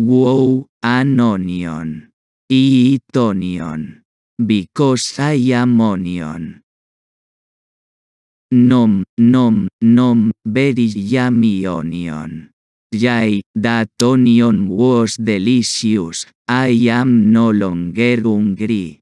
wow an onion, eat onion, because I am onion. Nom, nom, nom, very yummy onion. Yay, that onion was delicious. I am no longer hungry.